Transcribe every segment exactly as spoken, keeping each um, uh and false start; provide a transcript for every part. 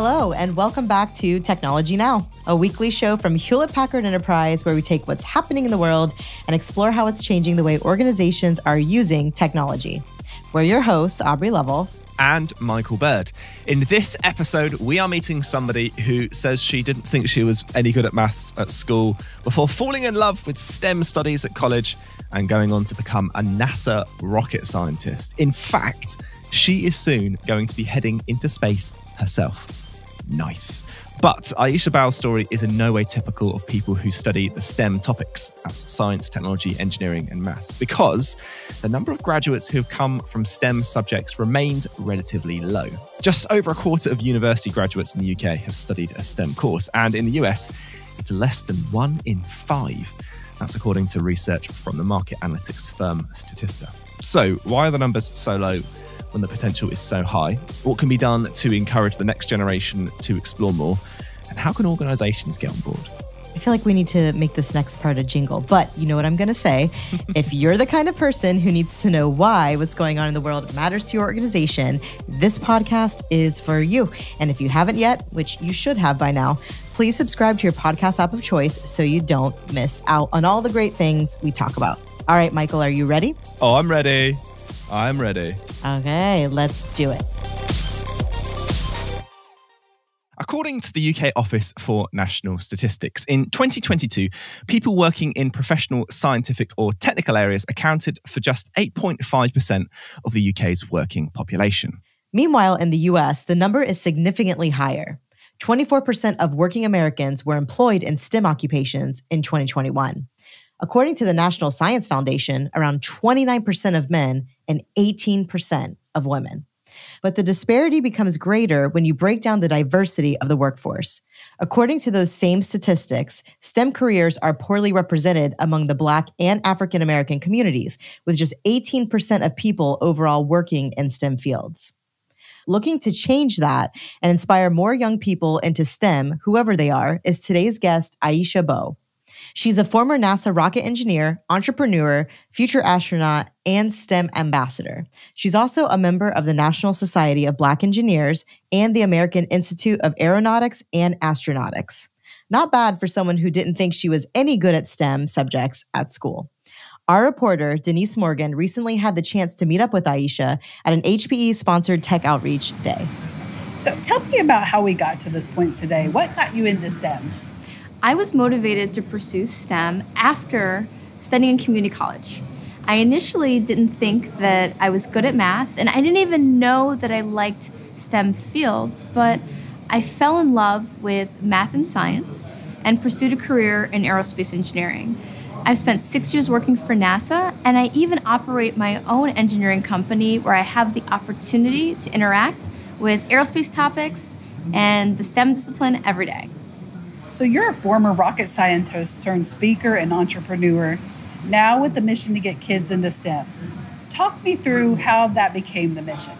Hello, and welcome back to Technology Now, a weekly show from Hewlett Packard Enterprise where we take what's happening in the world and explore how it's changing the way organizations are using technology. We're your hosts, Aubrey Lovell and Michael Bird. In this episode, we are meeting somebody who says she didn't think she was any good at maths at school before falling in love with STEM studies at college and going on to become a NASA rocket scientist. In fact, she is soon going to be heading into space herself. Nice. But Aisha Bowe's story is in no way typical of people who study the STEM topics, as science, technology, engineering, and maths, because the number of graduates who have come from STEM subjects remains relatively low. Just over a quarter of university graduates in the U K have studied a STEM course, and in the U S, it's less than one in five. That's according to research from the market analytics firm Statista. So why are the numbers so low when the potential is so high? What can be done to encourage the next generation to explore more? And how can organizations get on board? I feel like we need to make this next part a jingle, but you know what I'm going to say. If you're the kind of person who needs to know why what's going on in the world matters to your organization, this podcast is for you. And if you haven't yet, which you should have by now, please subscribe to your podcast app of choice so you don't miss out on all the great things we talk about. All right, Michael, are you ready? Oh, I'm ready. I'm ready. Okay, let's do it. According to the U K Office for National Statistics, in twenty twenty-two, people working in professional, scientific or technical areas accounted for just eight point five percent of the U K's working population. Meanwhile, in the U S, the number is significantly higher. twenty-four percent of working Americans were employed in STEM occupations in twenty twenty-one. According to the National Science Foundation, around twenty-nine percent of men and eighteen percent of women. But the disparity becomes greater when you break down the diversity of the workforce. According to those same statistics, STEM careers are poorly represented among the Black and African American communities, with just eighteen percent of people overall working in STEM fields. Looking to change that and inspire more young people into STEM, whoever they are, is today's guest, Aisha Bowe. She's a former NASA rocket engineer, entrepreneur, future astronaut, and STEM ambassador. She's also a member of the National Society of Black Engineers and the American Institute of Aeronautics and Astronautics. Not bad for someone who didn't think she was any good at STEM subjects at school. Our reporter, Denise Morgan, recently had the chance to meet up with Aisha at an H P E-sponsored tech outreach day. So tell me about how we got to this point today. What got you into STEM? I was motivated to pursue STEM after studying in community college. I initially didn't think that I was good at math, and I didn't even know that I liked STEM fields, but I fell in love with math and science and pursued a career in aerospace engineering. I've spent six years working for NASA, and I even operate my own engineering company where I have the opportunity to interact with aerospace topics and the STEM discipline every day. So you're a former rocket scientist turned speaker and entrepreneur, now with the mission to get kids into STEM. Talk me through how that became the mission.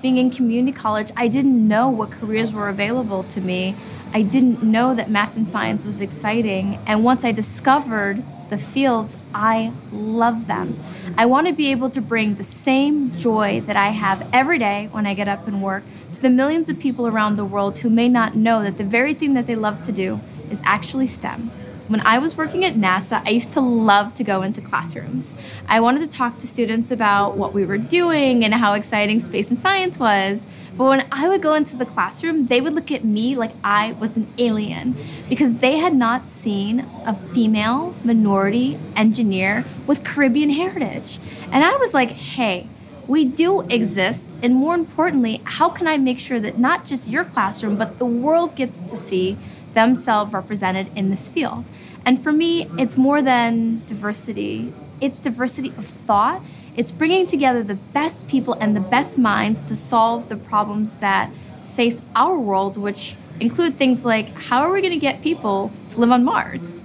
Being in community college, I didn't know what careers were available to me. I didn't know that math and science was exciting. And once I discovered the fields, I love them. I want to be able to bring the same joy that I have every day when I get up and work to the millions of people around the world who may not know that the very thing that they love to do is actually STEM. When I was working at NASA, I used to love to go into classrooms. I wanted to talk to students about what we were doing and how exciting space and science was. But when I would go into the classroom, they would look at me like I was an alien because they had not seen a female minority engineer with Caribbean heritage. And I was like, hey, we do exist, and more importantly, how can I make sure that not just your classroom, but the world gets to see themselves represented in this field? And for me, it's more than diversity. It's diversity of thought. It's bringing together the best people and the best minds to solve the problems that face our world, which include things like, how are we going to get people to live on Mars?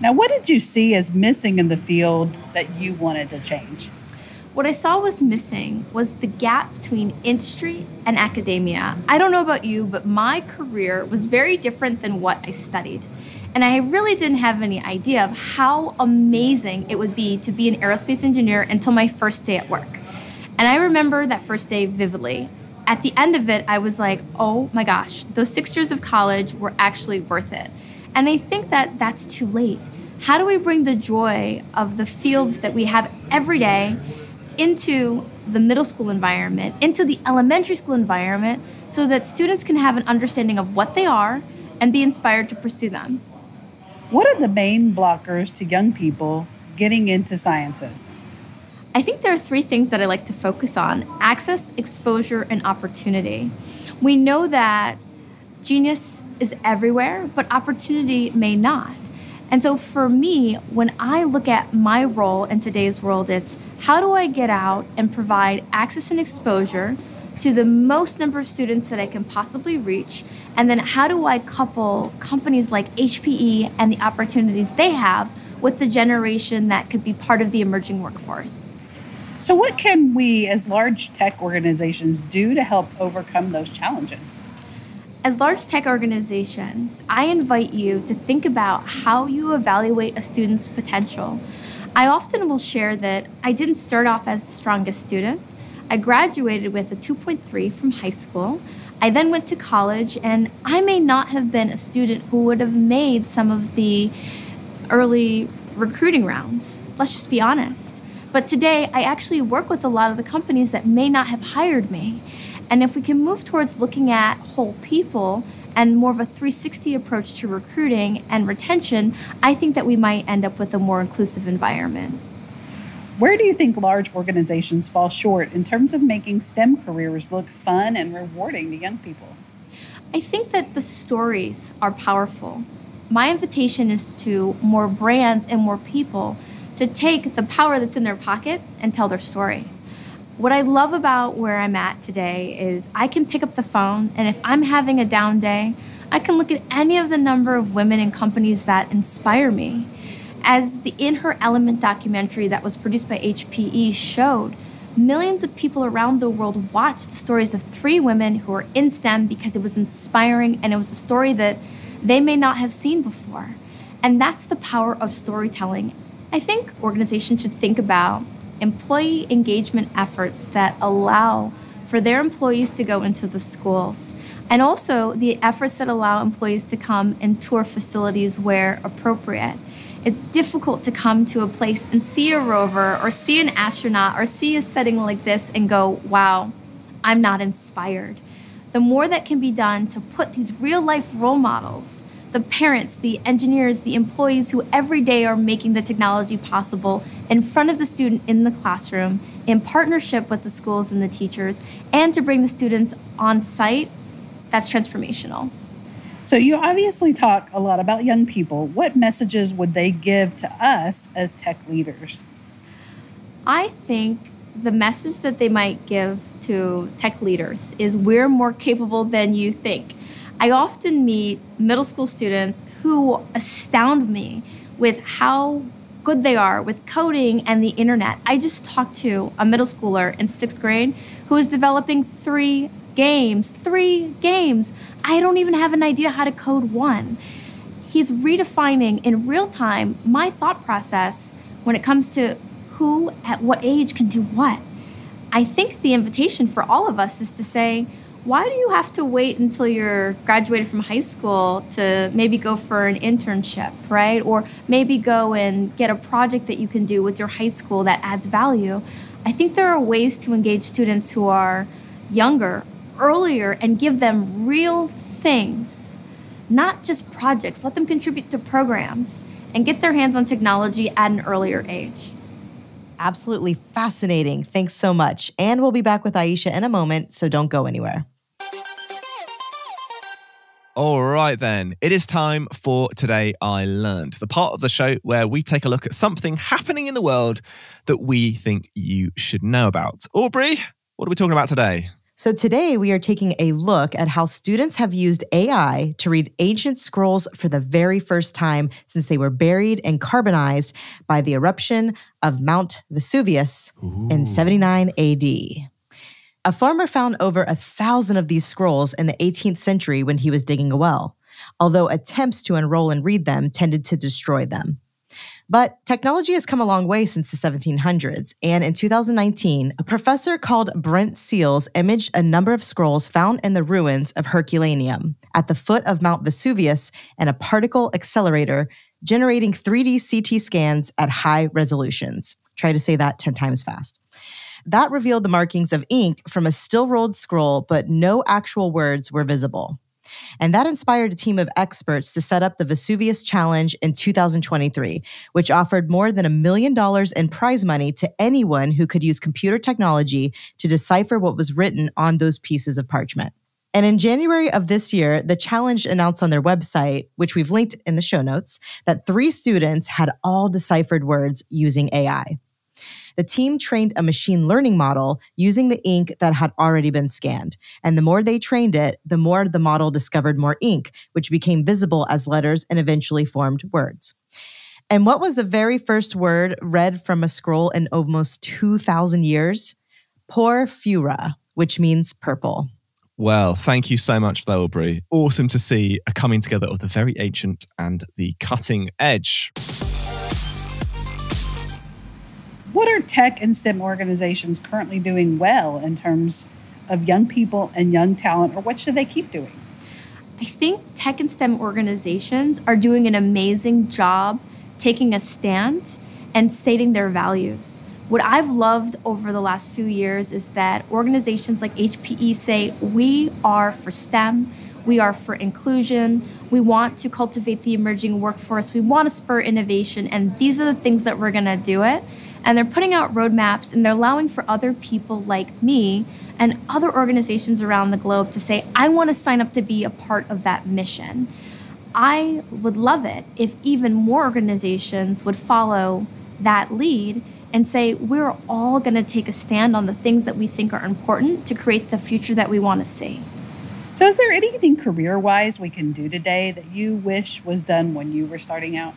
Now, what did you see as missing in the field that you wanted to change? What I saw was missing was the gap between industry and academia. I don't know about you, but my career was very different than what I studied. And I really didn't have any idea of how amazing it would be to be an aerospace engineer until my first day at work. And I remember that first day vividly. at the end of it, I was like, oh my gosh, those six years of college were actually worth it. And I think that that's too late. How do we bring the joy of the fields that we have every day into the middle school environment, into the elementary school environment, so that students can have an understanding of what they are and be inspired to pursue them? What are the main blockers to young people getting into sciences? I think there are three things that I like to focus on: access, exposure, and opportunity. We know that genius is everywhere, but opportunity may not. And so for me, when I look at my role in today's world, it's how do I get out and provide access and exposure to the most number of students that I can possibly reach? And then how do I couple companies like H P E and the opportunities they have with the generation that could be part of the emerging workforce? So what can we as large tech organizations do to help overcome those challenges? As large tech organizations, I invite you to think about how you evaluate a student's potential. I often will share that I didn't start off as the strongest student. I graduated with a two point three from high school. I then went to college, and I may not have been a student who would have made some of the early recruiting rounds. Let's just be honest. But today, I actually work with a lot of the companies that may not have hired me. And if we can move towards looking at whole people and more of a three sixty approach to recruiting and retention, I think that we might end up with a more inclusive environment. Where do you think large organizations fall short in terms of making STEM careers look fun and rewarding to young people? I think that the stories are powerful. My invitation is to more brands and more people to take the power that's in their pocket and tell their story. What I love about where I'm at today is I can pick up the phone, and if I'm having a down day, I can look at any of the number of women in companies that inspire me. As the In Her Element documentary that was produced by H P E showed, millions of people around the world watched the stories of three women who were in STEM because it was inspiring, and it was a story that they may not have seen before. And that's the power of storytelling. I think organizations should think about employee engagement efforts that allow for their employees to go into the schools, and also the efforts that allow employees to come and tour facilities where appropriate. It's difficult to come to a place and see a rover or see an astronaut or see a setting like this and go, wow, I'm not inspired. The more that can be done to put these real-life role models, the parents, the engineers, the employees who every day are making the technology possible, in front of the student in the classroom, in partnership with the schools and the teachers, and to bring the students on site, that's transformational. So you obviously talk a lot about young people. What messages would they give to us as tech leaders? I think the message that they might give to tech leaders is we're more capable than you think. I often meet middle school students who astound me with how good they are with coding and the internet. I just talked to a middle schooler in sixth grade who is developing three games, three games. I don't even have an idea how to code one. He's redefining in real time my thought process when it comes to who at what age can do what. I think the invitation for all of us is to say, why do you have to wait until you're graduated from high school to maybe go for an internship, right? Or maybe go and get a project that you can do with your high school that adds value. I think there are ways to engage students who are younger, earlier, and give them real things, not just projects. Let them contribute to programs and get their hands on technology at an earlier age. Absolutely fascinating. Thanks so much. And we'll be back with Aisha in a moment, so don't go anywhere. All right, then. It is time for Today I Learned, the part of the show where we take a look at something happening in the world that we think you should know about. Aubrey, what are we talking about today? So today we are taking a look at how students have used A I to read ancient scrolls for the very first time since they were buried and carbonized by the eruption of Mount Vesuvius Ooh. in seventy-nine A D. A farmer found over a thousand of these scrolls in the eighteenth century when he was digging a well, although attempts to unroll and read them tended to destroy them. But technology has come a long way since the seventeen hundreds, and in two thousand nineteen, a professor called Brent Seales imaged a number of scrolls found in the ruins of Herculaneum at the foot of Mount Vesuvius and a particle accelerator, generating three D C T scans at high resolutions. Try to say that ten times fast. That revealed the markings of ink from a still-rolled scroll, but no actual words were visible. And that inspired a team of experts to set up the Vesuvius Challenge in two thousand twenty-three, which offered more than a million dollars in prize money to anyone who could use computer technology to decipher what was written on those pieces of parchment. And in January of this year, the challenge announced on their website, which we've linked in the show notes, that three students had all deciphered words using A I. The team trained a machine learning model using the ink that had already been scanned. And the more they trained it, the more the model discovered more ink, which became visible as letters and eventually formed words. And what was the very first word read from a scroll in almost two thousand years? Porphyra, which means purple. Well, thank you so much for that, Aubrey. Awesome to see a coming together of the very ancient and the cutting edge. What are tech and STEM organizations currently doing well in terms of young people and young talent, or what should they keep doing? I think tech and STEM organizations are doing an amazing job taking a stand and stating their values. What I've loved over the last few years is that organizations like H P E say, we are for STEM, we are for inclusion, we want to cultivate the emerging workforce, we want to spur innovation, and these are the things that we're going to do it. And they're putting out roadmaps, and they're allowing for other people like me and other organizations around the globe to say, I want to sign up to be a part of that mission. I would love it if even more organizations would follow that lead and say, we're all going to take a stand on the things that we think are important to create the future that we want to see. So is there anything career-wise we can do today that you wish was done when you were starting out?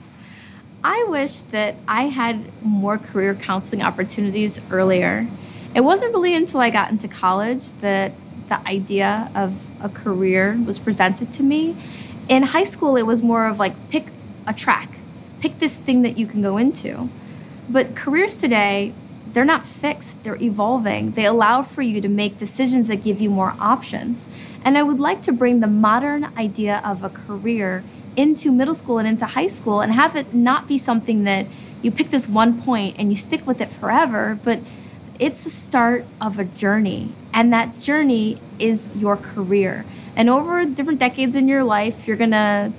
I wish that I had more career counseling opportunities earlier. It wasn't really until I got into college that the idea of a career was presented to me. In high school, it was more of like, pick a track, pick this thing that you can go into. But careers today, they're not fixed, they're evolving. They allow for you to make decisions that give you more options. And I would like to bring the modern idea of a career into middle school and into high school and have it not be something that you pick this one point and you stick with it forever, but it's the start of a journey. And that journey is your career. And over different decades in your life, you're gonna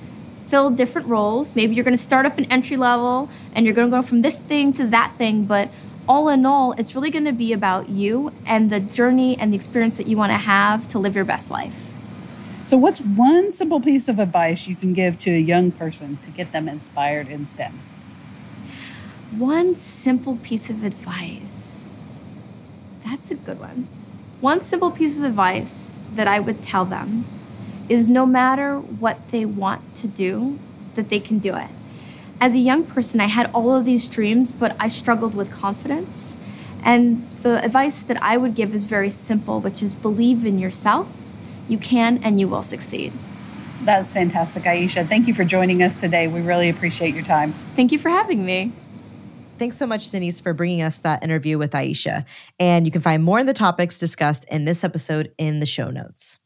fill different roles. Maybe you're gonna start up an entry level and you're gonna go from this thing to that thing. But all in all, it's really gonna be about you and the journey and the experience that you wanna have to live your best life. So what's one simple piece of advice you can give to a young person to get them inspired in STEM? One simple piece of advice. That's a good one. One simple piece of advice that I would tell them is no matter what they want to do, that they can do it. As a young person, I had all of these dreams, but I struggled with confidence. And the advice that I would give is very simple, which is believe in yourself. You can and you will succeed. That's fantastic, Aisha. Thank you for joining us today. We really appreciate your time. Thank you for having me. Thanks so much, Denise, for bringing us that interview with Aisha. And you can find more of the topics discussed in this episode in the show notes.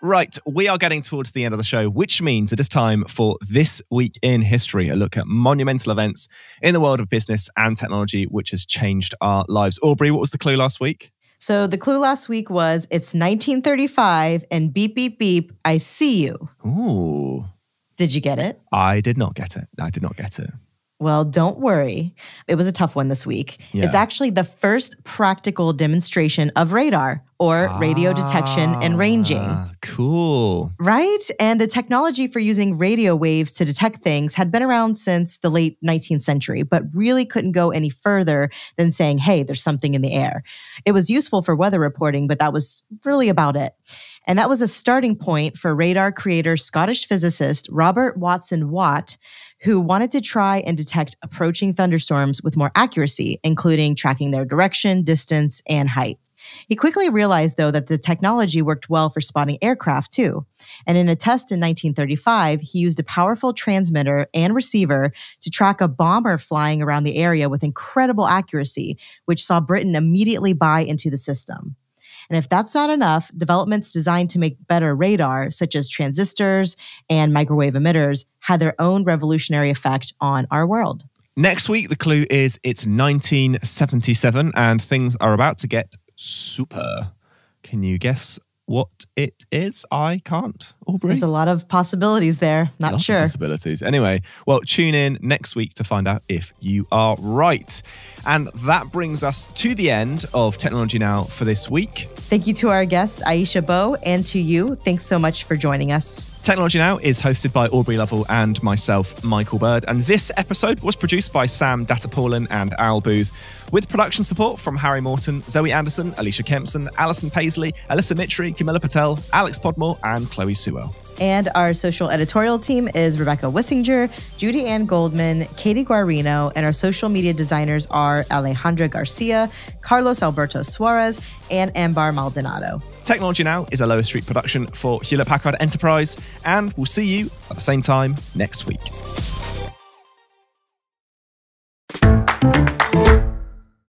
Right, we are getting towards the end of the show, which means it is time for This Week in History, a look at monumental events in the world of business and technology, which has changed our lives. Aubrey, what was the clue last week? So the clue last week was, it's nineteen thirty-five and beep, beep, beep, I see you. Ooh. Did you get it? I did not get it. I did not get it. Well, don't worry. It was a tough one this week. Yeah. It's actually the first practical demonstration of radar or ah, radio detection and ranging. Cool. Right? And the technology for using radio waves to detect things had been around since the late nineteenth century, but really couldn't go any further than saying, hey, there's something in the air. It was useful for weather reporting, but that was really about it. And that was a starting point for radar creator Scottish physicist Robert Watson-Watt, who wanted to try and detect approaching thunderstorms with more accuracy, including tracking their direction, distance, and height. He quickly realized, though, that the technology worked well for spotting aircraft, too. And in a test in nineteen thirty-five, he used a powerful transmitter and receiver to track a bomber flying around the area with incredible accuracy, which saw Britain immediately buy into the system. And if that's not enough, developments designed to make better radar, such as transistors and microwave emitters, had their own revolutionary effect on our world. Next week, the clue is it's nineteen seventy-seven and things are about to get super. Can you guess what it is? I can't, Aubrey. There's a lot of possibilities there. Not Lots sure. Of possibilities. Anyway, well, tune in next week to find out if you are right. And that brings us to the end of Technology Now for this week. Thank you to our guest, Aisha Bowe, and to you. Thanks so much for joining us. Technology Now is hosted by Aubrey Lovell and myself, Michael Bird, and this episode was produced by Sam Datapaulin and Al Booth, with production support from Harry Morton, Zoe Anderson, Alicia Kempson, Alison Paisley, Alyssa Mitri, Camilla Patel, Alex Podmore, and Chloe Sewell. And our social editorial team is Rebecca Wissinger, Judy Ann Goldman, Katie Guarino, and our social media designers are Alejandra Garcia, Carlos Alberto Suarez, and Ambar Maldonado. Technology Now is a Lower Street production for Hewlett Packard Enterprise, and we'll see you at the same time next week.